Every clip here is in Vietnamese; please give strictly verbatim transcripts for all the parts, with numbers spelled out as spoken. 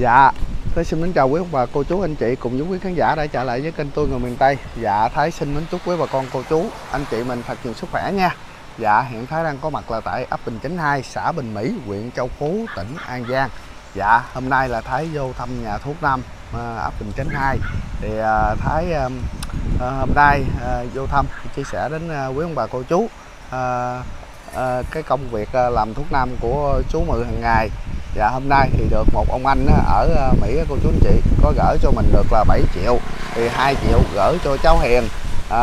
Dạ, Thái xin mến chào quý ông bà, cô chú, anh chị cùng với quý khán giả đã trở lại với kênh Tôi Người Miền Tây. Dạ, Thái xin mến chúc quý bà con, cô chú, anh chị mình thật nhiều sức khỏe nha. Dạ, hiện Thái đang có mặt là tại ấp Bình Chánh hai, xã Bình Mỹ, huyện Châu Phú, tỉnh An Giang. Dạ, hôm nay là Thái vô thăm nhà thuốc Nam, ấp Bình Chánh hai. Thì Thái hôm nay vô thăm, chia sẻ đến quý ông bà, cô chú cái công việc làm thuốc Nam của chú Mười hàng ngày. Dạ, hôm nay thì được một ông anh ở Mỹ, cô chú anh chị có gửi cho mình được là bảy triệu, thì hai triệu gửi cho cháu Hiền, à,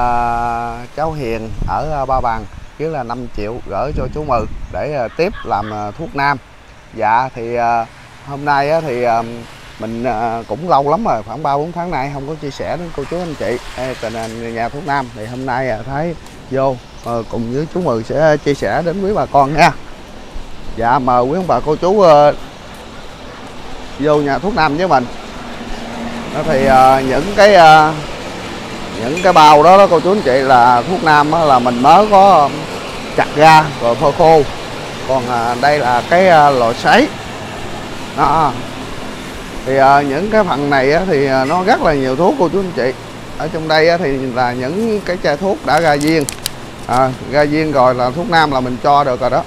cháu Hiền ở Ba Bằng, chứ là năm triệu gửi cho chú Mười để tiếp làm thuốc Nam. Dạ, thì hôm nay thì mình cũng lâu lắm rồi, khoảng ba bốn tháng nay không có chia sẻ đến cô chú anh chị tình nhà thuốc Nam, thì hôm nay Thái vô cùng với chú Mười sẽ chia sẻ đến quý bà con nha. Dạ, mời quý ông bà cô chú uh, vô nhà thuốc Nam với mình. Đó thì uh, những cái uh, những cái bao đó, đó cô chú anh chị là thuốc Nam đó, là mình mới có um, chặt ra rồi phơi khô. Còn uh, đây là cái uh, loại sấy. Đó. Thì uh, những cái phần này uh, thì uh, nó rất là nhiều thuốc cô chú anh chị. Ở trong đây uh, thì là những cái chai thuốc đã ra viên. À, ra viên rồi là thuốc Nam là mình cho được rồi đó.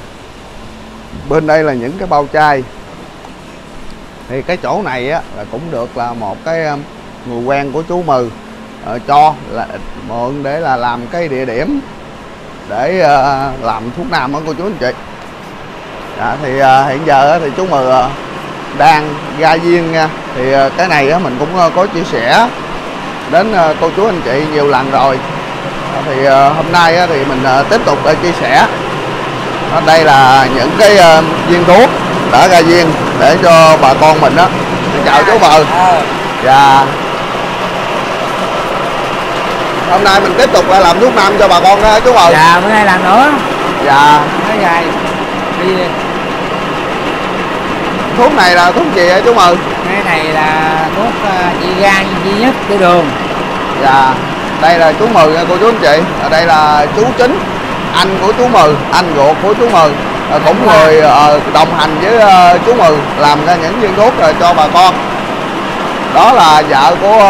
Bên đây là những cái bao chai. Thì cái chỗ này á, là cũng được là một cái người quen của chú Mười à, cho là mượn để là làm cái địa điểm để à, làm thuốc Nam của cô chú anh chị. Dạ, thì à, hiện giờ á, thì chú Mười à, đang ra viên nha. Thì à, cái này á, mình cũng à, có chia sẻ đến à, cô chú anh chị nhiều lần rồi. à, Thì à, hôm nay á, thì mình à, tiếp tục à, chia sẻ. Đây là những cái uh, viên thuốc đã ra viên để cho bà con mình đó. Chào chú Mười. Dạ, hôm nay mình tiếp tục làm thuốc Nam cho bà con đó chú Mười. Dạ, bữa nay làm nữa. Dạ, dài. Đi đi. Thuốc này là thuốc gì hả chú Mười? Cái này là thuốc uh, trị gan duy nhất của đường. Dạ, đây là chú Mười cô chú anh chị. Ở đây là chú Chính, anh của chú Mười, anh ruột của chú Mười, cũng người đồng hành với chú Mười làm ra những viên thuốc cho bà con. Đó là vợ của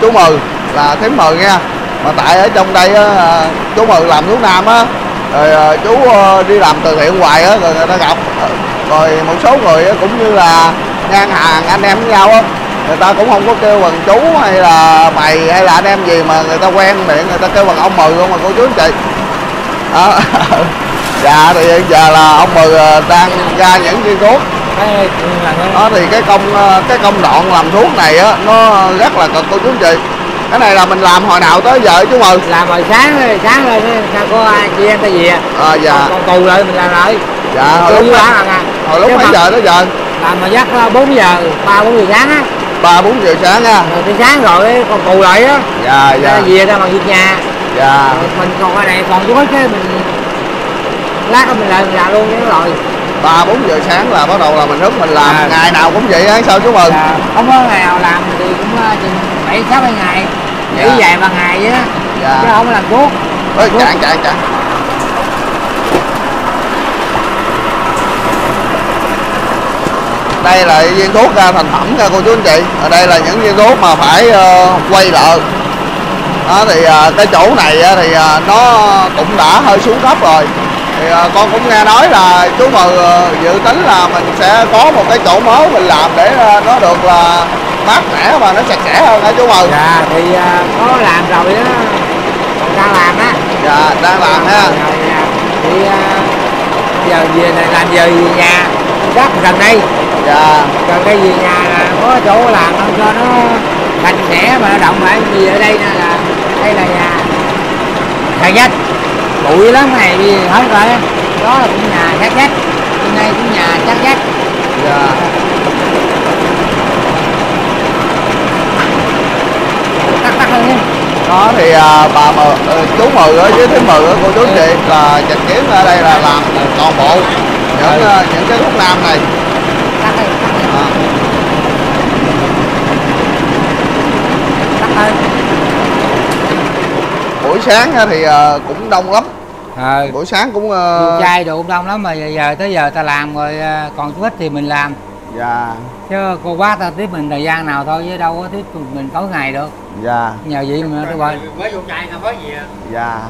chú Mười là thím Mười nha. Mà tại ở trong đây chú Mười làm thuốc Nam á, rồi chú đi làm từ thiện hoài á, rồi người ta gặp, rồi một số người cũng như là ngang hàng anh em với nhau á, người ta cũng không có kêu bằng chú hay là mày hay là anh em gì, mà người ta quen miệng người ta kêu bằng ông Mười không mà cô chú anh chị. À, dạ, thì hiện giờ là ông Mười đang ra những viên thuốc. Đó thì cái công cái công đoạn làm thuốc này á, nó rất là cực cô chú anh chị. Cái này là mình làm hồi nào tới giờ chú Mười? Làm hồi sáng sáng lên sao có chị em ta về. À, dạ. Còn cù lại mình làm lại. Dạ, hồi lúc đó là hồi lúc mấy giờ tới giờ? Làm hồi giấc bốn giờ, ba bốn giờ sáng á. ba bốn giờ sáng á. Rồi tới sáng rồi còn cù lại á. Dạ dạ. Về ra bằng việc nhà. Dạ. Mình còn ở đây còn gói cái mình lát mình lại mình làm luôn cái rồi. ba bốn giờ sáng là bắt đầu là mình rút mình làm. À, ngày nào cũng vậy á sao chú Mười? Dạ, không có ngày nào làm thì cũng chừng bảy sáu ngày. Nghỉ dạ. Dài bằng ngày vậy đó. Dạ. Chứ không có làm thuốc. Ơi chạy chạy chạy. Đây là viên thuốc ra thành phẩm ra cô chú anh chị. Ở đây là những viên thuốc mà phải uh, quay lợi. Đó, thì cái chỗ này thì nó cũng đã hơi xuống cấp rồi. Thì con cũng nghe nói là chú Mười dự tính là mình sẽ có một cái chỗ mới mình làm để nó được là mát mẻ và nó sạch sẽ hơn hả chú Mười? Dạ, thì có làm rồi đó, còn đang làm á. Dạ, đang làm ha. Thì giờ về này làm về nhà rất gần đây. Dạ, gần đây về nhà là có chỗ làm cho nó sạch sẽ mà động lại gì ở đây nè là đây là nhà sạch nhất, bụi lắm này đi hết rồi đó. Đó là cũng nhà sạch nhất, bên đây cũng nhà sạch nhất. Dạ. Tắt tắt hơn đi. Đó thì bà Mười, chú Mười ở dưới thím Mười cô chú chị là trực tiếp ở đây là làm toàn bộ những những cái thuốc Nam này. Tắt đi, tắt đi. À. Buổi sáng thì cũng đông lắm. À, buổi sáng cũng chai đồ cũng đông lắm mà giờ, giờ tới giờ ta làm rồi, còn chút ít thì mình làm. Dạ. Chứ cô bác ta tiếp mình thời gian nào thôi, chứ đâu có tiếp mình tối ngày được. Dạ. Nhờ vậy mà các bạn. Mới vô chài mới gì vậy? Dạ.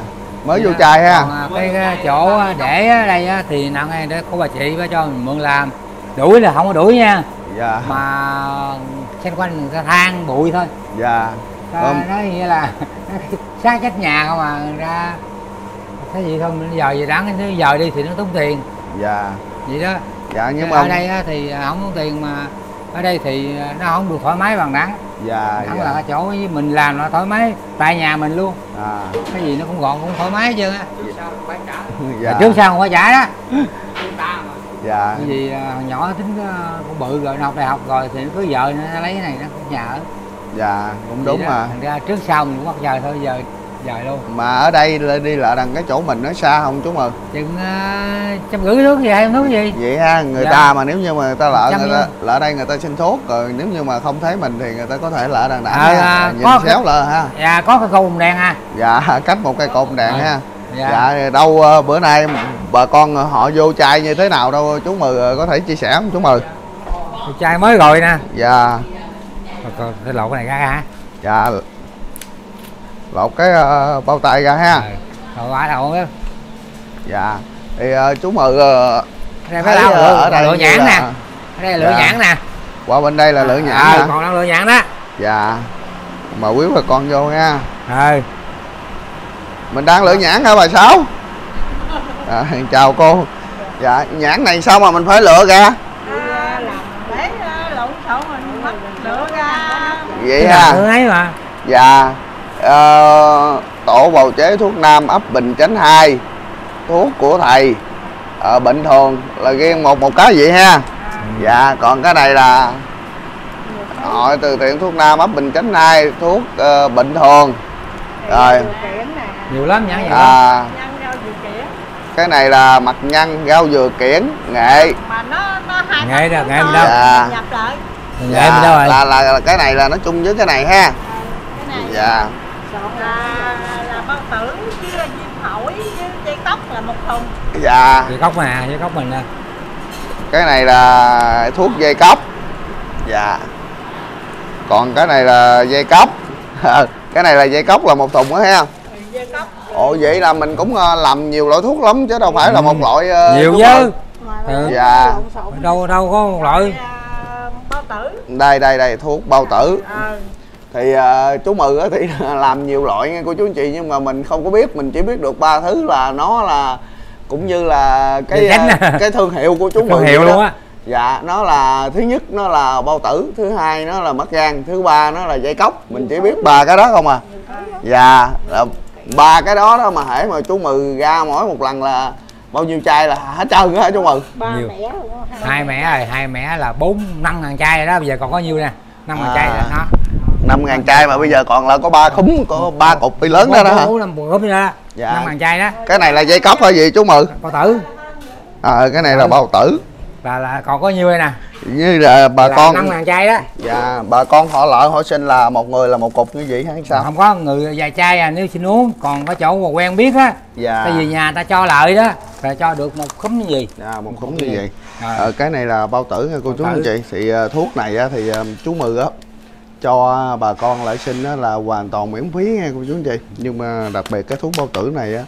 Mới vô chài ha. Còn cái, cái chỗ để ở đây á, thì nặng hay để cô bà chị bà cho mình mượn làm. Đuổi là không có đuổi nha. Dạ. Mà xanh quanh người ta than bụi thôi. Dạ. Không. Nói nghĩa là sát cách nhà không à, ra thế gì không, giờ gì đáng cái giờ đi thì nó tốn tiền. Dạ. Vậy đó. Dạ, nhưng mà ở đây á, thì không tốn tiền, mà ở đây thì nó không được thoải mái bằng Đắng. Dạ. Đắng dạ. Là chỗ với mình làm nó thoải mái tại nhà mình luôn. À. Cái gì nó cũng gọn cũng thoải mái chứ á. Dạ. Sao phải trả. Dạ. Trước sau không phải trả đó. Dạ. Cái gì nhỏ tính cũng bự rồi, học đại học rồi thì nó cứ vợ nó lấy cái này nó cũng nhà ở. Dạ, cũng đúng mà. Thành ra trước sau mình cũng bắt giờ thôi, giờ dài luôn. Mà ở đây đi lại đằng cái chỗ mình nó xa không chú Mừng? Chừng uh, trăm rưỡi nước gì hay nước gì? Vậy ha, người dạ. Ta mà nếu như mà người ta lỡ người ta, lỡ đây người ta xin thuốc rồi nếu như mà không thấy mình thì người ta có thể lỡ đằng đẳng à, à, nhìn có, xéo lỡ ha. Dạ, có cái cột đèn ha. Dạ, cách một cây cột đèn à, ha. Dạ, dạ đâu uh, bữa nay bà con họ vô chai như thế nào đâu chú Mừng, có thể chia sẻ không chú Mừng? Chai mới rồi nè. Dạ. Thôi, cái lột cái này ra hả? Dạ. Lột cái uh, bao tay ra ha. Rồi quá đầu á. Dạ. Thì uh, chú Mừng uh, thấy phải uh, ở đây lựa nhãn là... nè. Ở đây là lựa dạ. Nhãn nè. Qua bên đây là lựa à, nhãn. À, còn đang lựa nhãn đó. Dạ. Mà quý bà con vô nha. Rồi. Mình đang lựa nhãn hả bà Sáu? À, chào cô. Dạ, nhãn này sao mà mình phải lựa ra? À, lấy lộn xộn mình mất lựa ra. Vậy ha. Lựa ấy mà. Dạ. Uh, tổ bào chế thuốc Nam ấp Bình Chánh hai, thuốc của thầy ở uh, bệnh thường là riêng một một cái vậy ha. Dạ, còn cái này là hội từ thiện thuốc Nam ấp Bình Chánh hai, thuốc uh, bệnh thường rồi nhiều lắm nhãn vậy. À, cái này là mặt nhân rau dừa kiển nghệ mà nó, nó hai nghệ đó, nghệ mình đâu dạ. Nhập lại. Nghệ dạ, mình đâu rồi? Là, là là cái này là nó chung với cái này ha. Dạ. Là, là bao tử với diêm hỏi với dây tóc là một thùng. Dạ. Dây cóc mà, dây cóc mình nè. Cái này là thuốc dây cóc. Dạ. Còn cái này là dây cóc. Cái này là dây cóc là một thùng đó ha. Dây cóc. Ồ vậy là mình cũng làm nhiều loại thuốc lắm chứ đâu phải ừ. Là một loại nhiều chứ. Ừ. Dạ. Đâu đâu có một loại. Bao tử. Đây đây đây thuốc bao tử. À, thì uh, chú Mừng thì làm nhiều loại nghe cô chú anh chị, nhưng mà mình không có biết, mình chỉ biết được ba thứ là nó là cũng như là cái uh, cái thương hiệu của chú Mừng hiệu luôn á. Dạ, nó là thứ nhất nó là bao tử, thứ hai nó là mắc gan, thứ ba nó là dây cóc, mình chỉ biết ba cái đó không à. Dạ, ba cái đó đó mà hễ mà chú Mừng ra mỗi một lần là bao nhiêu chai là hết trơn á hả chú Mừng? Ba mẻ luôn, hai mẻ rồi, hai mẻ là bốn năm ngàn chai rồi đó, bây giờ còn có nhiêu nè, năm ngàn à. Chai là nó năm ngàn chai mà bây giờ còn là có ba khúm, có ba cục bị lớn đó đó hả? Dạ. năm ngàn chai đó. Cái này là dây cóc hay gì chú Mừng? Bao tử. Ờ à, cái này là bao tử. Và là còn có nhiêu đây nè? Như là bà là con năm ngàn chai đó. Dạ, bà con họ lợi họ xin là một người là một cục như vậy hay sao? Không có người vài chai à, nếu xin uống, còn có chỗ mà quen biết á. Dạ. Tại vì nhà ta cho lợi đó, là cho được một khúm như vậy. Dạ, một khúm như vậy. Ờ, cái này là bao tử cô chú anh chị. Thì thuốc này thì chú Mừng á cho bà con lại xin đó là hoàn toàn miễn phí nghe cô chú anh chị, nhưng mà đặc biệt cái thuốc bao tử này á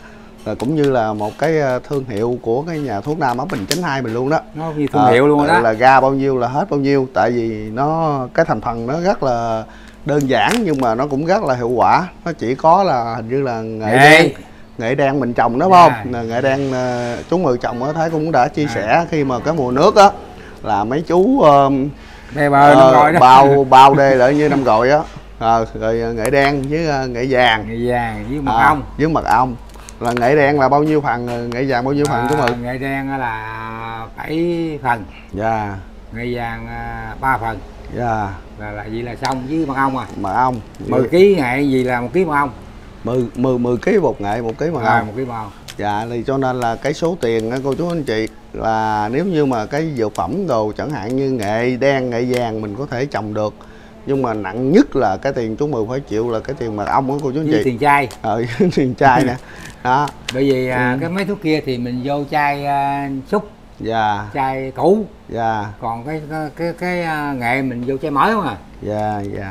là cũng như là một cái thương hiệu của cái nhà thuốc Nam ấp Bình Chánh hai mình luôn đó, nó như thương à, hiệu luôn đó, là ra bao nhiêu là hết bao nhiêu, tại vì nó cái thành phần nó rất là đơn giản nhưng mà nó cũng rất là hiệu quả. Nó chỉ có là hình như là nghệ đen, nghệ đen mình trồng đó phải không? À, nghệ đen chú Mừng trồng ở Thái cũng đã chia à. Sẻ khi mà cái mùa nước á là mấy chú um, Bè bờ, ờ, năm đó. Bao bao đê lại như năm rồi á. Ờ, rồi nghệ đen với nghệ vàng, nghệ vàng với mật à, ong, với mật ong là nghệ đen là bao nhiêu phần, nghệ vàng bao nhiêu phần chú Mừng? Nghệ đen là bảy phần. Dạ. Yeah. Nghệ vàng ba phần. Dạ. Yeah. Là là vậy là xong với mật ong à. Mật ong. mười ký nghệ gì là một ký mật ong. mười mười mười ký bột nghệ, một ký mật ong. một ký mật ong. Dạ, thì cho nên là cái số tiền cô chú anh chị là nếu như mà cái dược phẩm đồ chẳng hạn như nghệ đen, nghệ vàng mình có thể trồng được, nhưng mà nặng nhất là cái tiền chú Mừng phải chịu là cái tiền mật ong của cô chú anh chị, tiền chai. Ờ, tiền chai nè đó, bởi vì ừ. Cái mấy thuốc kia thì mình vô chai uh, xúc dạ, chai cũ, dạ. Còn cái cái cái, cái nghệ mình vô chai mới không à. Dạ dạ.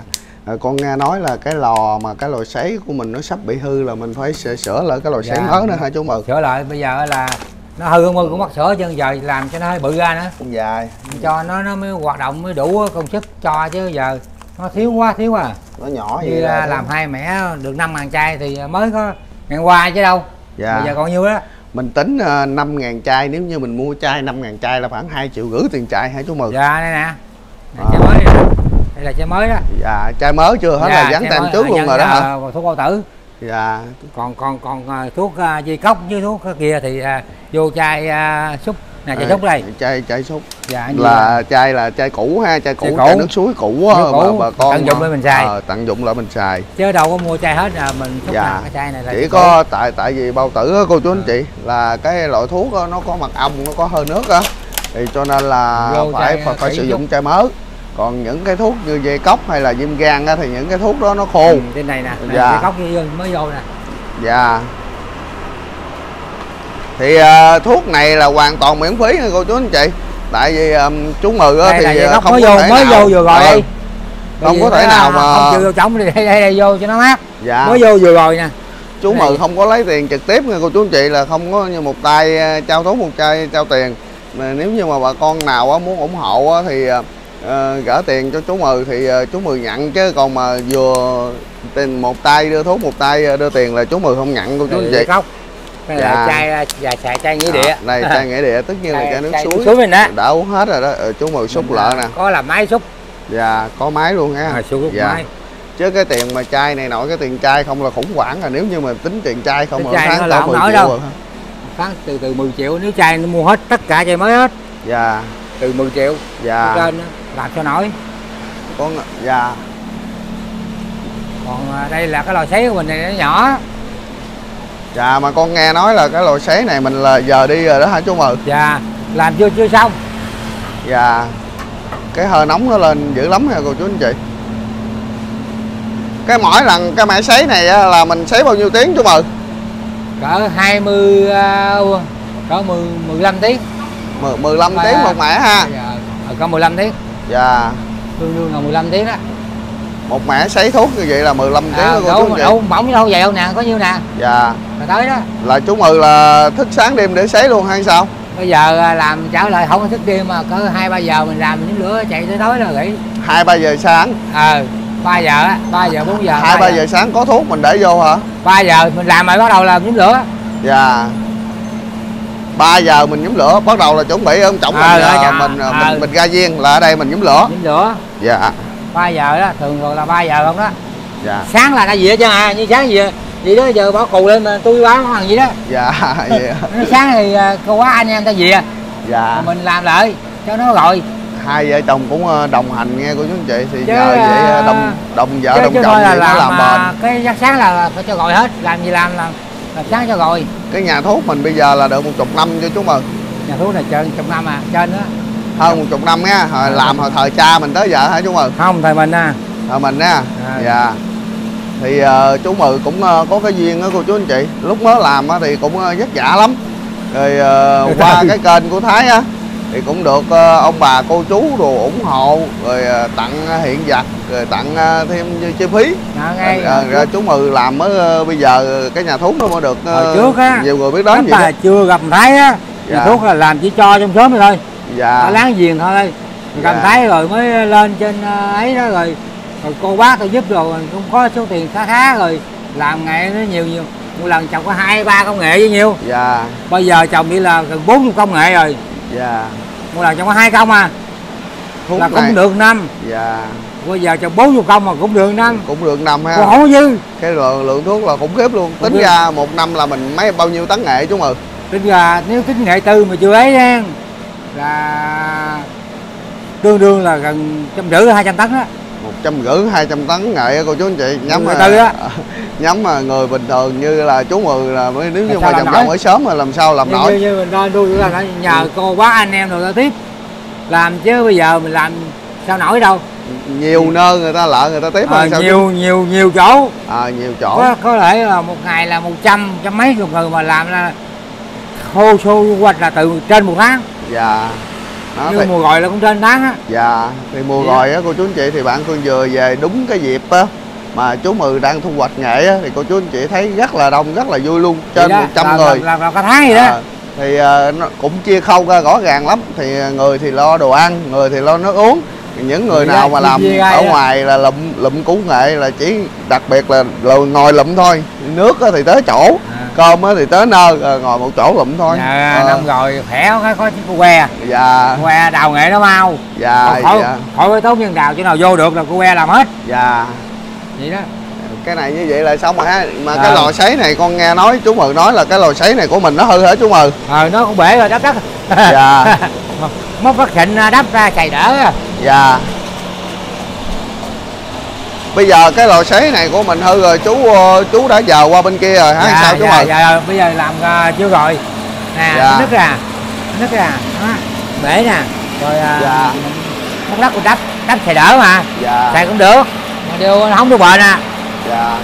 À, con nghe nói là cái lò mà cái lò sấy của mình nó sắp bị hư là mình phải sửa, sửa lại cái lò sấy dạ. mới nữa hả chú Mực? Sửa lại, bây giờ là nó hư không hư cũng bắt sửa chứ giờ làm cho nó hơi bự ra nữa. Dạ. Cho nó nó mới hoạt động mới đủ công sức cho chứ giờ nó thiếu quá thiếu à. Nó nhỏ vậy là làm hai mẻ được năm ngàn chai thì mới có ngàn qua chứ đâu. Dạ. Bây giờ còn nhiêu đó. Mình tính uh, năm ngàn chai, nếu như mình mua chai năm ngàn chai là khoảng hai triệu rưỡi tiền chai hả chú Mực? Dạ đây nè. Đây, à. Chai mới đây, đây là chai mới đó. Dạ, chai mới chưa hết dạ, là dán tem trước luôn rồi đó hả? Thuốc bao tử. Dạ. Còn còn còn thuốc uh, dây cốc với thuốc kia thì uh, vô chai uh, xúc nè, chai xúc đây. Chai chai xúc. Dạ, là chai là chai cũ ha, chai cũ, chai, cũ. Chai nước suối cũ á mà bà con tận dụng lại mình xài. Ờ, tận dụng lại mình xài. Chứ đâu có mua chai hết à, mình xúc dạ. Cái chai này là chỉ có cũ. tại tại vì bao tử á cô chú anh chị là cái loại thuốc đó, nó có mật ong, nó có hơi nước á. Thì cho nên là vô phải chai, phải, phải sử dụng chai mới. Còn những cái thuốc như dây cốc hay là viêm gan á thì những cái thuốc đó nó khô. Ừ, trên này nè, dạ. Dây cốc như mới vô nè. Dạ. Thì uh, thuốc này là hoàn toàn miễn phí nha cô chú anh chị. Tại vì um, chú Mừ thì không có vô, thể mới nào. Vô vừa rồi à, đi. Không có thể nào mà không chịu vô trống thì đây, đây đây vô cho nó mát. Dạ. Mới vô vừa rồi nè. Chú Mừ không có lấy tiền trực tiếp nha cô chú anh chị, là không có như một tay trao thuốc, một tay trao tiền. Mà nếu như mà bà con nào á, muốn ủng hộ á, thì À, gỡ tiền cho chú Mừ thì chú Mừ nhận, chứ còn mà vừa tiền một tay đưa thuốc một tay đưa tiền là chú Mừ không nhận cô chú anh chị. Khóc. Cái này dạ. chai dạ, chai chai nghĩa địa. À, này chai nghĩa địa tất nhiên là chai, chai nước chai suối. suối mình đó. Đã uống hết rồi đó. Chú Mừ xúc lợ nè. Có là máy xúc. Dạ, có máy luôn ha. À, xúc dạ. máy. Chứ cái tiền mà chai này nổi, cái tiền chai không là khủng hoảng rồi, nếu như mà tính tiền chai không mà tháng tao mười triệu rồi. Tháng từ từ mười triệu nếu chai nó mua hết tất cả chai mới hết. Dạ. Từ mười triệu. Dạ. Trên đó. Làm cho nổi con dạ. Còn đây là cái lò sấy của mình này nó nhỏ. Dạ mà con nghe nói là cái lò sấy này mình là giờ đi rồi đó hả chú Mực? Dạ, làm chưa chưa xong. Dạ. Cái hơi nóng nó lên dữ lắm nha cô chú anh chị. Cái mỗi lần cái mẻ sấy này là mình sấy bao nhiêu tiếng chú Mực? Cỡ hai mươi cỡ mười lăm tiếng. mười lăm à, tiếng một mẻ ha. Dạ. Có mười lăm tiếng. Dạ. Tương đương là mười lăm tiếng đó. Một mẻ sấy thuốc như vậy là mười lăm tiếng à, đó cô chú anh chị. Bỏng đâu vậy đâu nè, có nhiêu nè. Dạ. Rồi tới đó. Là chú Mừ là thức sáng đêm để sấy luôn hay sao? Bây giờ làm trả lời không thức đêm mà có hai ba giờ mình làm những lửa chạy tới tối là nghỉ. hai ba giờ sáng. Ờ, à, ba giờ á, ba giờ bốn giờ. hai ba giờ sáng có thuốc mình để vô hả? ba giờ mình làm rồi bắt đầu làm những lửa. Dạ. ba giờ mình nhóm lửa, bắt đầu là chuẩn bị ông trọng à, mình, dạ. mình, à. mình mình ra viên là ở đây mình nhóm lửa. Nhóm lửa. Dạ. ba giờ đó, thường thường là ba giờ không đó. Dạ. Sáng là ra gì hết chứ à, như sáng gì vậy đó giờ bỏ cù lên mà tôi báo thằng gì đó. Dạ. Dạ. Sáng thì cô quá anh em ta gì à. Dạ. Mà mình làm lại cho nó rồi. Hai vợ chồng cũng đồng hành nghe cô chú anh chị, thì nhờ vậy đồng đồng vợ chứ, đồng chứ chồng thì là nó làm bền. Cái giấc sáng là phải cho gọi hết, làm gì làm làm. Là sáng cho rồi. Cái nhà thuốc mình bây giờ là được một chục năm cho chú Mừng. Nhà thuốc này trên chục năm à, trên đó. Hơn một chục năm á, hồi làm hồi thời cha mình tới giờ hả chú Mừng? Không, thời mình à. Thời mình á. À. Dạ. Thì uh, chú Mừng cũng uh, có cái duyên đó cô chú anh chị. Lúc mới làm á thì cũng uh, vất vả lắm. Rồi uh, qua cái kênh của Thái á thì cũng được uh, ông bà cô chú đồ ủng hộ, rồi uh, tặng uh, hiện vật, rồi tặng uh, thêm chi phí. Dạ, ngay uh, rồi, rồi chú Mừ làm mới uh, bây giờ cái nhà thuốc nó mới được uh, hồi trước á, nhiều người biết đến vậy là đó. Chưa gặp Thái á, dạ. Nhà thuốc là làm chỉ cho trong xóm thôi. Dạ. Ở láng giềng thôi. Gặp dạ. Thái rồi mới lên trên uh, ấy đó rồi. Rồi cô bác tôi giúp rồi cũng có số tiền khá khá rồi, làm ngày nó nhiều nhiều. Một lần chồng có hai ba công nghệ với nhiêu. Dạ. Bây giờ chồng đi là gần bốn mươi công nghệ rồi. Dạ. Một lần chồng có hai công à. Thuốc là này. Cũng được năm. Dạ. Bây giờ chồng bốn mươi công mà cũng được năm. Cũng được năm ha. Còn không có dư. Cái lượng, lượng thuốc là khủng khiếp luôn. Cũng tính được. Ra một năm là mình mấy bao nhiêu tấn nghệ chú Mừ? Tính ra nếu tính nghệ tư mà chưa ấy nha, là tương đương là gần trăm rưỡi hai trăm tấn á. Một trăm rưỡi hai trăm tấn nghệ cô chú anh chị. Nhắm mà, tư á. Nhắm mà người bình thường như là chú Mừ là mới, nếu như mà chồng chồng mới sớm mà làm sao làm như, nổi. Như, như mình nên tôi là nhờ ừ. cô bác anh em rồi ta tiếp làm, chứ bây giờ mình làm sao nổi đâu. Nhiều ừ. nơi người ta lợ người ta tiếp à, sao nhiều chứ? nhiều nhiều chỗ à, nhiều chỗ có, có thể là một ngày là một trăm trăm mấy chục người mà làm là khô xô hoạch là từ trên một tháng. Dạ. Đó, như thì... mùa gọi là cũng trên tháng á. Dạ, thì mùa dạ. gọi á cô chú anh chị thì bạn Phương vừa về đúng cái dịp á mà chú Mười đang thu hoạch nghệ á, thì cô chú anh chị thấy rất là đông, rất là vui luôn, trên một trăm người. Là vào cả tháng gì đó. À, thì uh, nó cũng chia khâu ra rõ ràng lắm, thì người thì lo đồ ăn, người thì lo nước uống. Những người nào mà làm ở ngoài là lụm lụm củ nghệ là chỉ đặc biệt là ngồi lụm thôi, nước thì tới chỗ, cơm thì tới nơi, ngồi một chỗ lụm thôi. Dạ, năm rồi khỏe cái có cái que, dạ, que đào nghệ nó mau, dạ, khỏi phải tốn nhân đào, chỗ nào vô được là cô que làm hết. Dạ, vậy đó. Cái này như vậy là xong rồi ha. Mà cái lò sấy này con nghe nói chú Mừ nói là cái lò sấy này của mình nó hư hả chú Mừ? Ờ, nó cũng bể rồi, đắp đất. Dạ. Mất phát thịnh đắp ra chày đỡ. Dạ. Bây giờ cái lò sấy này của mình hư rồi, chú chú đã giờ qua bên kia rồi hả? Dạ, sao chú dạ, Mừ? Dạ, bây giờ làm uh, chưa rồi. Nè, dạ. nứt ra, nứt ra, đó, bể nè. Rồi uh, dạ. mất đất cũng đắp, đắp chày đỡ mà. Dạ. Chày cũng được, mà điều không được bền à. Dạ.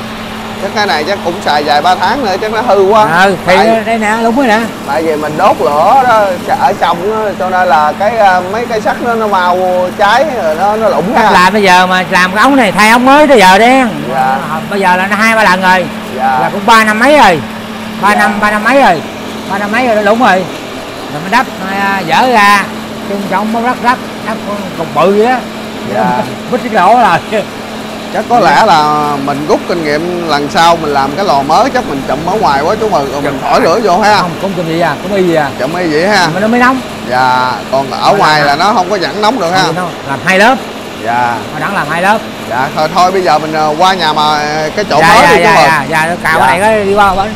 Chắc cái này chắc cũng xài vài ba tháng nữa, chắc nó hư quá. Ờ, thì tại, đây nè, đúng rồi nè. Tại vì mình đốt lửa đó, ở trong đó, cho nên là cái mấy cái sắt nó nó mau cháy, rồi nó nó lủng ra. Làm bây giờ mà làm cái ống này thay ống mới tới giờ đen. Dạ. Bây giờ là nó hai ba lần rồi. Dạ. Là cũng ba năm mấy rồi. Ba dạ. năm ba năm mấy rồi. Ba năm mấy rồi nó lủng rồi. Rồi mới đắp dở ra, chung trọng mất rắc rắc, đắp cục bự vậy đó. Dạ. Bít cái lỗ rồi. Chắc có lẽ là mình rút kinh nghiệm lần sau mình làm cái lò mới chắc mình chụm ở ngoài quá chú Mừ, rồi mình thổi lửa vô ha. Không, không chụm gì à, cũng y gì à. Chụm y vậy ha. Mà nó mới nóng. Dạ, còn ở mà ngoài là nó không có dẫn nóng được ha. Làm hai lớp. Dạ. Mà đẳng làm hai lớp. Dạ, thôi thôi bây giờ mình qua nhà mà cái chỗ dạ, mới dạ, đi chú Mừ. Dạ, dạ, cào dạ. Cái này đi qua bên.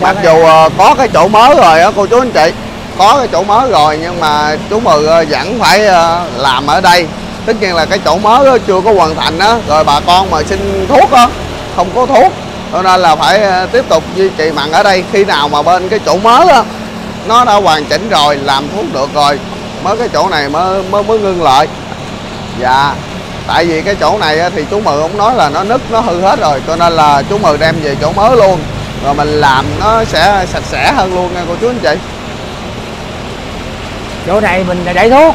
Mặc dù có cái chỗ mới rồi á cô chú anh chị, có cái chỗ mới rồi nhưng mà chú Mừ vẫn phải làm ở đây. Tất nhiên là cái chỗ mới đó, chưa có hoàn thành đó, rồi bà con mà xin thuốc đó, không có thuốc cho nên là phải tiếp tục duy trì mặn ở đây. Khi nào mà bên cái chỗ mới đó, nó đã hoàn chỉnh rồi, làm thuốc được rồi mới cái chỗ này mới mới, mới ngưng lại. Dạ, tại vì cái chỗ này thì chú Mừ cũng nói là nó nứt nó hư hết rồi, cho nên là chú Mừ đem về chỗ mới luôn, rồi mình làm nó sẽ sạch sẽ hơn luôn nha cô chú anh chị. Chỗ này mình để thuốc.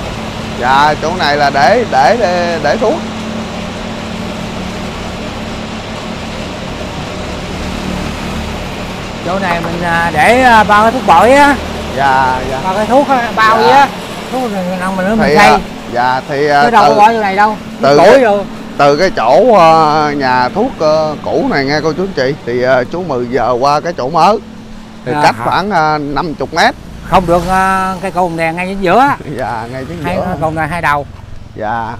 Dạ, chỗ này là để để để, để thuốc. Chỗ này mình để bao cái thuốc bội á. Dạ, dạ. Bao cái thuốc bao vậy á. Thuốc mình ăn mình mình xây. Dạ thì cái đâu bỏ vô này đâu. Từ cái, từ cái chỗ nhà thuốc cũ này nghe cô chú anh chị thì chú Mừ giờ qua cái chỗ mới thì dạ, cách hả? Khoảng năm mươi mét. Không được uh, cây cầu đèn ngay chính giữa. Dạ, ngay chính hai, giữa. Cây cầu đèn hai đầu. Dạ.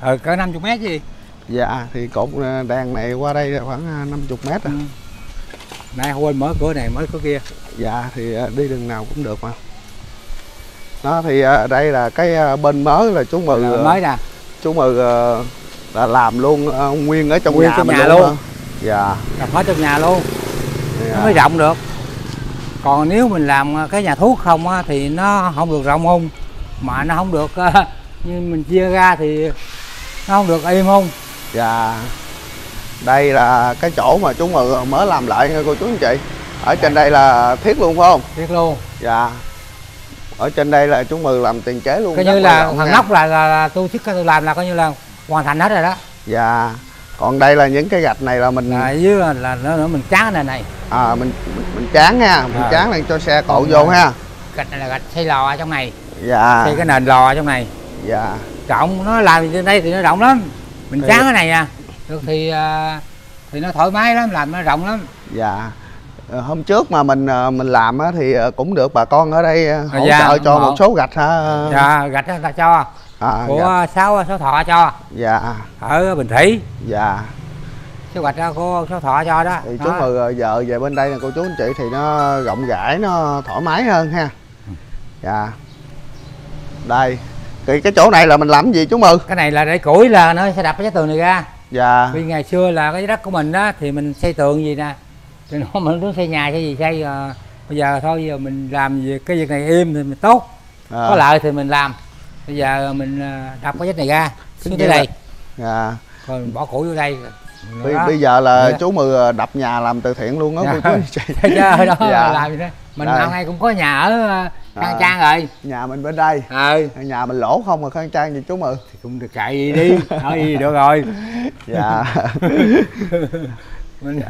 Ờ, cỡ năm mươi mét gì? Dạ, thì cột đèn này qua đây là khoảng năm mươi mét à. Ừ. Nãy quên mở cửa này, mở cửa kia. Dạ, thì đi đường nào cũng được mà. Đó, thì đây là cái bên mới là chú Mừ. Là mới nè. Chú Mừ là làm luôn nguyên ở trong nguyên nhà, trong nhà luôn. luôn. Dạ. Làm hết trong nhà luôn. Dạ. Nó mới rộng được. Còn nếu mình làm cái nhà thuốc không á, thì nó không được rộng không, mà nó không được như mình chia ra thì nó không được im không. Dạ. Đây là cái chỗ mà chú Mừ mới làm lại cô chú anh chị. Ở trên đây là thiết luôn phải không? Thiết luôn. Dạ. Ở trên đây là chú Mừ làm tiền chế luôn. Coi như là phần nóc là, là, là tôi thiết tôi làm là coi như là hoàn thành hết rồi đó. Dạ. Còn đây là những cái gạch này là mình à, dưới là, là nữa, nữa mình tráng này này. À, mình mình tráng ha, mình à. tráng lên cho xe cộ vô ha. Gạch này là gạch xây lò ở trong này. Dạ. Xây cái nền lò ở trong này. Dạ. Rộng, nó làm trên đây thì nó rộng lắm. Mình tráng thì... cái này à. Được thì thì nó thoải mái lắm, làm nó rộng lắm. Dạ. Hôm trước mà mình mình làm thì cũng được bà con ở đây hỗ dạ, trợ cho một số gạch ha. Dạ, gạch người ta cho. À, của dạ. sáu số thọ cho. Dạ. Ở Bình Thủy. Dạ. Số gạch đó của số thọ cho đó. Thì chú Mừ giờ về bên đây là cô chú anh chị thì nó rộng rãi, nó thoải mái hơn ha. Dạ. Đây. Thì cái chỗ này là mình làm gì chú Mừ? Cái này là để củi là nó sẽ đập cái tường này ra. Dạ. Vì ngày xưa là cái đất của mình đó thì mình xây tường gì nè. Thì nó mình muốn xây nhà xây gì xây à, bây giờ thôi giờ mình làm việc cái việc này im thì mình tốt. À. Có lợi thì mình làm. Bây giờ mình đập cái vách này ra xuống tới đây à. Rồi mình bỏ củi vô đây. Bây, bây giờ là chú Mừ đập nhà làm từ thiện luôn đó. Dạ, đó, dạ. Làm gì đó. Mình hôm nay cũng có nhà ở Khang Trang rồi. Nhà mình bên đây. Ừ. Nhà mình lỗ không mà khang trang gì chú mự. Thì cũng được chạy đi, nói gì được rồi. Dạ. Mình...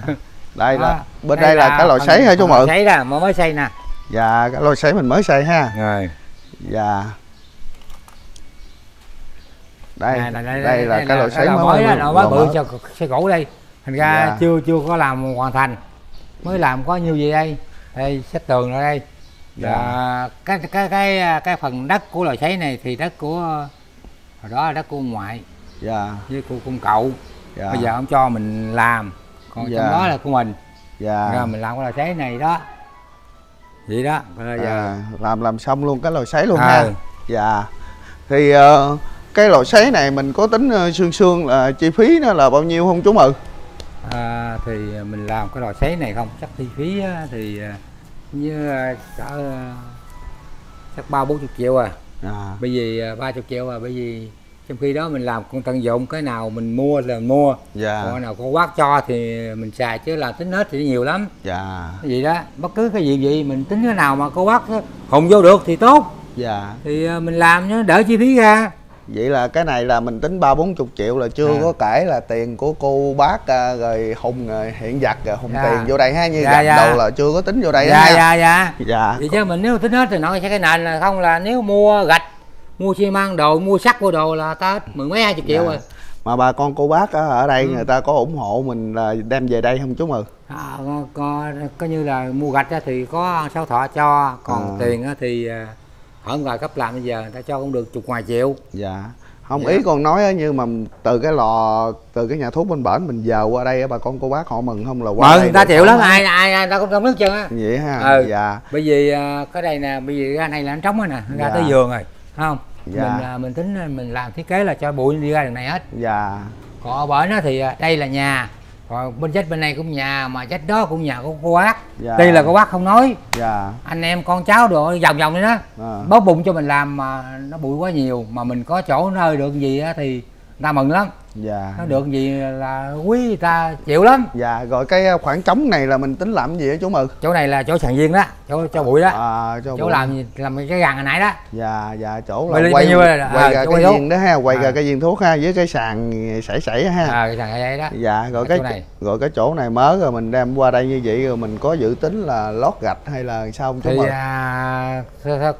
Đây đó. Là bên đây, đây là, là cái lò sấy hả chú mự? Sấy nè, mới xây nè. Dạ, cái lò sấy mình mới xây ha. Rồi. Dạ. Đây, à, đây, đây, đây là đây, cái lò sấy mới mới, mới, mới, mới bự cho xe cũ đây. Thành ra dạ. chưa chưa có làm hoàn thành. Mới làm có nhiêu gì đây? Đây xếp tường ở đây. Dạ. Dạ. Cái cái cái cái phần đất của lò sấy này thì đất của hồi đó là đất của ông ngoại. Dạ. Với của con cậu. Dạ. Bây giờ ông cho mình làm. Còn dạ. trong đó là của mình. Dạ. Rồi mình làm cái lò sấy này đó. Vậy đó. Rồi à, giờ... làm làm xong luôn cái lò sấy luôn à. ha. Dạ. Thì uh, cái lò sấy này mình có tính uh, sương sương là chi phí nó là bao nhiêu không chú mự? À, thì mình làm cái lò sấy này không chắc chi phí thì như cỡ chắc ba bốn chục triệu à. à. Bởi vì ba chục triệu à, bởi vì trong khi đó mình làm cũng tận dụng, cái nào mình mua là mình mua, dạ. còn nào có quát cho thì mình xài, chứ là tính hết thì nhiều lắm. Dạ. Cái gì đó, bất cứ cái gì vậy mình tính cái nào mà có quát không vô được thì tốt. Dạ. Thì mình làm nó đỡ chi phí ra. Vậy là cái này là mình tính ba bốn chục triệu là chưa à. có kể là tiền của cô bác rồi Hùng rồi hiện vật rồi Hùng dạ. tiền vô đây ha, như dạ, dạ. đầu là chưa có tính vô đây dạ đó, dạ, dạ dạ vậy chứ mình nếu tính hết thì nói sẽ cái nền là không, là nếu mua gạch mua xi măng đồ mua sắt vô đồ là ta mười mấy hai chục triệu dạ. rồi. Mà bà con cô bác ở đây ừ. người ta có ủng hộ mình là đem về đây không chú mừ? À, có, có như là mua gạch thì có Sáu Thọ cho, còn à. tiền thì ở ngoài cấp làm bây giờ người ta cho cũng được chục ngoài triệu. Dạ. Không dạ. ý con nói như mà từ cái lò từ cái nhà thuốc bên bển mình giờ qua đây bà con cô bác họ mừng không là qua. Mừng người ta chịu lắm, ai ai ai ta cũng không nước chân á. Vậy ha. Ừ. Dạ. Bởi vì cái đây nè, bởi vì ra này là nó trống rồi nè, ra dạ. tới vườn rồi, không? Dạ. Mình là mình tính mình làm thiết kế là cho bụi đi ra đường này hết. Dạ. Còn ở bển đó thì đây là nhà. Còn bên trách bên này cũng nhà, mà trách đó cũng nhà của cô bác. Dạ. Tuy là cô bác không nói. Dạ. Anh em con cháu đồ vòng vòng đi đó. À. Bóp bụng cho mình làm mà nó bụi quá nhiều, mà mình có chỗ nơi được gì á thì ta mừng lắm. Dạ. Nó được gì là quý ta chịu lắm. Dạ. Rồi cái khoảng trống này là mình tính làm gì á chú mực? Chỗ này là chỗ sàn viên đó, chỗ cho bụi đó. À, cho chỗ bụi. làm làm cái gần hồi nãy đó. Dạ dạ chỗ là quay quay ra cái viên đó ha, quay ra cái viên thuốc ha, với cái sàn sảy sảy ha. À, cái sàn đây đó. Dạ rồi cái, cái này. rồi cái chỗ này mới rồi mình đem qua đây như vậy, rồi mình có dự tính là lót gạch hay là sao không chú mực? Thì à,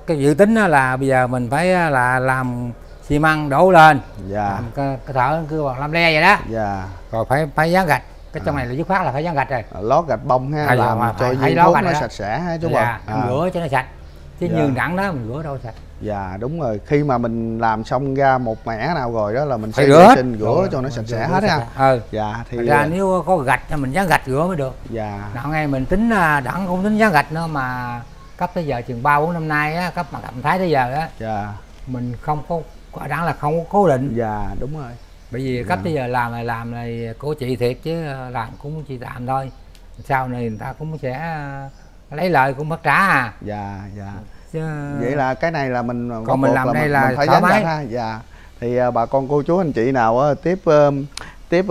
cái dự tính đó là bây giờ mình phải là làm xi măng đổ lên, dạ. cái, cái thở cứ bằng lăm le vậy đó, dạ. rồi phải phải dán gạch, cái trong à. này là dứt khoát là phải dán gạch rồi, à, lót gạch bông ha, à, làm mà, cho viên thuốc nó sạch sẽ ha chú dạ. bác, à. rửa cho nó sạch, chứ dạ. như đẳng đó mình rửa đâu sạch. Dạ đúng rồi, khi mà mình làm xong ra một mẻ nào rồi đó là mình phải rửa, xin rửa rồi, cho nó sạch sẽ hết ha. Ừ. Dạ thì Thật ra nếu có gạch thì mình dán gạch rửa mới được. Dạ. Đặng ngay mình tính đẳng không tính dán gạch nữa, mà cấp tới giờ chừng ba bốn năm nay á, cấp mà Cầm Thái tới giờ á, dạ. mình không có quả đáng là không có cố định. Dạ đúng rồi. Bởi vì cách dạ. bây giờ làm là làm này của chị thiệt, chứ làm cũng chị tạm thôi. Sau này người ta cũng sẽ lấy lời cũng mất trả à. Dạ dạ. Chứ... Vậy là cái này là mình còn mình làm là đây mình, là mình phải thoải mái ha. Dạ. Thì bà con cô chú anh chị nào tiếp tiếp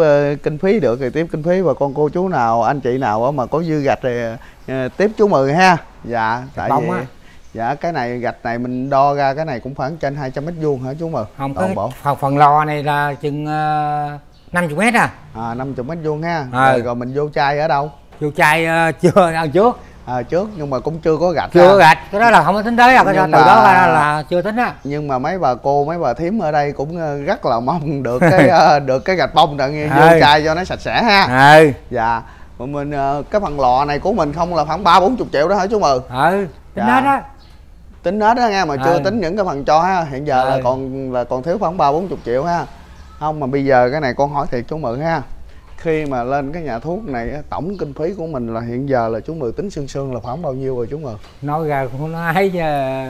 kinh phí được thì tiếp kinh phí, và con cô chú nào anh chị nào mà có dư gạch thì tiếp chú Mười ha. Dạ. Tại vì dạ cái này gạch này mình đo ra cái này cũng khoảng trên hai trăm mét vuông hả chú Mờ? Không, cái phần, phần lò này là chừng uh, năm mươi mét à. À năm mươi mét vuông ha. À. Rồi, rồi mình vô chai ở đâu? Vô chai uh, chưa ăn trước. À, trước nhưng mà cũng chưa có gạch. Chưa ha. có gạch, cái đó là không có tính tới à, cái mà, từ đó là, là chưa tính á. Nhưng mà mấy bà cô mấy bà thím ở đây cũng rất là mong được cái uh, được cái gạch bông đặng vô à. chai cho nó sạch sẽ ha. À. Dạ. Mà mình uh, cái phần lò này của mình không là khoảng ba bốn mươi triệu đó hả chú Mờ? Ừ. Tính hết á. Tính hết đó nghe, mà chưa à. tính những cái phần cho ha. Hiện giờ à. là còn là còn thiếu khoảng ba bốn mươi triệu ha. Không mà bây giờ cái này con hỏi thiệt chú Mười ha, khi mà lên cái nhà thuốc này tổng kinh phí của mình là hiện giờ là chú Mười tính sương sương là khoảng bao nhiêu rồi chú Mười? Nói ra cũng nói thấy giờ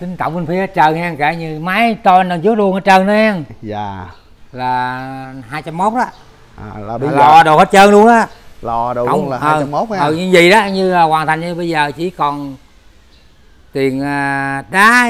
tính tổng kinh phí hết trơn ha, cả như máy to đằng trước luôn hết trơn đó ha. Dạ. Là hai trăm mốt đó. À, là bây giờ... lò đồ hết trơn luôn á. Lò đồ luôn là hai trăm mốt ha. Ừ, như vậy đó, như hoàn thành như bây giờ chỉ còn tiền đá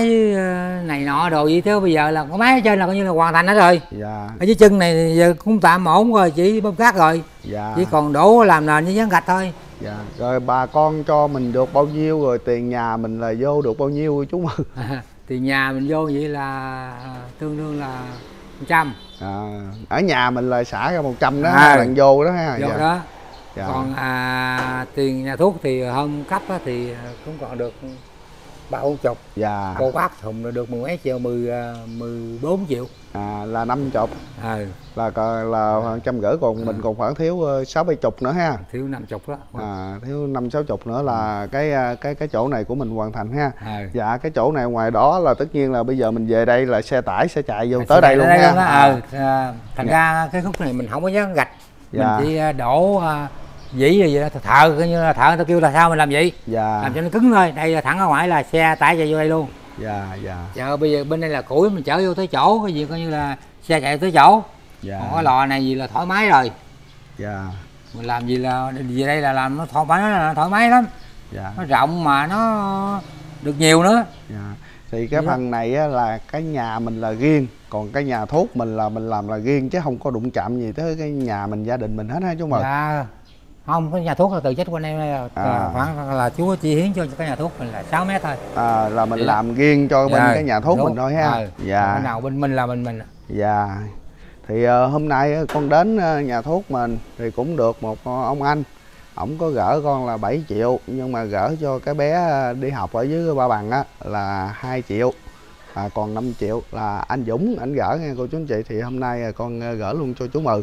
này nọ đồ gì thế, bây giờ là có máy ở trên là coi như là hoàn thành hết rồi. Dạ. Ở dưới chân này giờ cũng tạm ổn rồi, chỉ bơm cát rồi. Dạ. Chỉ còn đổ làm nền với dán gạch thôi. Dạ. Rồi bà con cho mình được bao nhiêu, rồi tiền nhà mình là vô được bao nhiêu chú? À, tiền nhà mình vô vậy là tương đương là một trăm. À, ở nhà mình là xả ra một trăm đó, à, lần vô đó ha. Vô dạ. Đó. Dạ. Còn à, tiền nhà thuốc thì hôm cấp á, thì cũng còn được ba bốn chục. Dạ. Cô bác thùng là được mười mấy triệu, mười bốn triệu. À, là năm chục. Ừ. Là là trăm rưỡi, còn ừ. mình còn khoảng thiếu sáu bảy chục nữa ha. Thiếu năm chục đó. À, thiếu năm sáu chục nữa là ừ. cái cái cái chỗ này của mình hoàn thành ha. Ừ. Dạ, cái chỗ này ngoài đó là tất nhiên là bây giờ mình về đây là xe tải sẽ chạy vô à, tới đây luôn đây ha. Luôn à. À, thành dạ. ra cái khúc này mình không có dám gạch, dạ. mình chỉ đổ dĩ gì đó, thợ coi như là thợ người ta kêu là sao mình làm vậy, dạ. làm cho nó cứng thôi. Đây là thẳng ở ngoài là xe tải chạy vô đây luôn. Dạ dạ. Dạ bây giờ bên đây là củi mình chở vô tới chỗ, cái gì coi như là xe chạy tới chỗ. Dạ. Còn cái lò này gì là thoải mái rồi. Dạ. Mình làm gì là về đây là làm nó thoải mái, nó thoải mái lắm. Dạ. Nó rộng mà nó được nhiều nữa. Dạ. Thì cái phần này là cái nhà mình là riêng, còn cái nhà thuốc mình là mình làm là riêng chứ không có đụng chạm gì tới cái nhà mình, gia đình mình hết hả chú mời? Dạ. Không, cái nhà thuốc là từ chết của anh em đây là à. khoảng là chú chi hiến cho cái nhà thuốc mình là sáu mét thôi. À, là mình làm riêng cho bên dạ. cái nhà thuốc đúng. Mình thôi ha. Dạ. dạ. Nào bên mình là mình mình. Dạ. Thì uh, hôm nay con đến uh, nhà thuốc mình thì cũng được một ông anh, ổng có gỡ con là bảy triệu, nhưng mà gỡ cho cái bé đi học ở dưới Ba Bằng á là hai triệu. À, còn năm triệu là anh Dũng ảnh gỡ nghe cô chú anh chị. Thì hôm nay con gỡ luôn cho chú Mừ.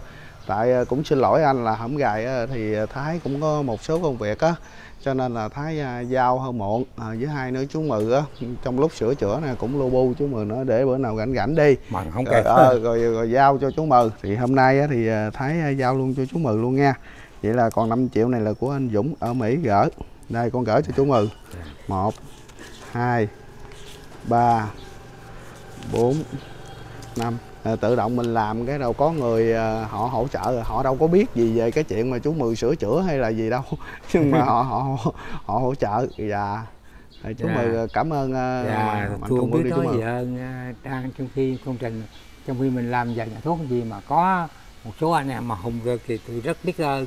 Tại cũng xin lỗi anh là hổng gài thì Thái cũng có một số công việc á, cho nên là Thái giao hơi muộn. À, với hai nữa chú Mừ á, trong lúc sửa chữa này cũng lu bu chú Mừ nữa, để bữa nào rảnh rảnh đi mà không kịp. Ờ, rồi, rồi, rồi giao cho chú Mừ. Thì hôm nay á, thì Thái giao luôn cho chú Mừ luôn nha. Vậy là còn năm triệu này là của anh Dũng ở Mỹ gỡ. Đây con gỡ cho chú Mừ. Một hai ba bốn năm. À, tự động mình làm cái đâu có người à, họ hỗ trợ, họ đâu có biết gì về cái chuyện mà chú Mừ sửa chữa hay là gì đâu. Nhưng mà họ họ họ hỗ trợ. Dạ. Chú dạ. Mừ cảm ơn à, dạ. Mạnh Thường Quân đi chú Mừ. Hơn, đang trong khi công trình, trong khi mình làm giờ nhà thuốc gì mà có một số anh em mà hùng được thì tôi rất biết ơn,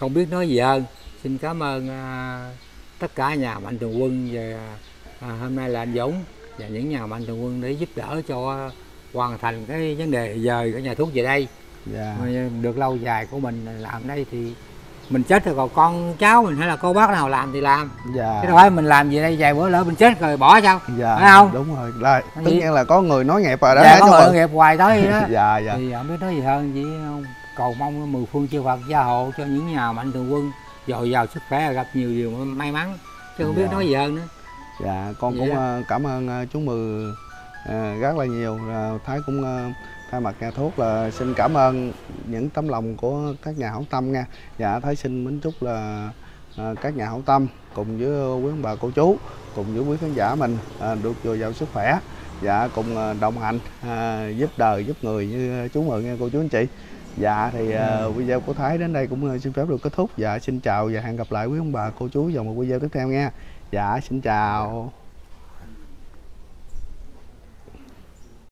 không biết nói gì hơn. Xin cảm ơn à, tất cả nhà Mạnh Thường Quân và à, hôm nay là anh Dũng và những nhà Mạnh Thường Quân để giúp đỡ cho hoàn thành cái vấn đề dời cái nhà thuốc về đây. Dạ. Được lâu dài của mình làm đây thì mình chết rồi còn con cháu mình hay là cô bác nào làm thì làm. Dạ. Chứ đâu phải mình làm gì đây vài bữa lỡ mình chết rồi bỏ sao? Dạ. Phải không? Đúng rồi. Là, tất gì? nhiên là có người nói nghiệp rồi đó. Dạ, có người nghiệp hoài tới đó. Dạ, dạ. Thì không biết nói gì hơn, chỉ cầu mong mười phương chư Phật gia hộ cho những nhà Mạnh Thường Quân dồi dào sức khỏe, gặp nhiều điều may mắn. Chứ không dạ. biết nói gì hơn nữa. Dạ, con cũng dạ. cảm ơn chú Mừ À, rất là nhiều. À, Thái cũng à, thay mặt nhà thuốc là xin cảm ơn những tấm lòng của các nhà hảo tâm nha. Dạ, Thái xin mến chúc là à, các nhà hảo tâm cùng với quý ông bà cô chú, cùng với quý khán giả mình à, được dồi dào sức khỏe, dạ cùng à, đồng hành à, giúp đời giúp người như chú Mừ nghe cô chú anh chị. Dạ thì à, video của Thái đến đây cũng xin phép được kết thúc. Dạ, xin chào và hẹn gặp lại quý ông bà cô chú vào một video tiếp theo nha. Dạ, xin chào.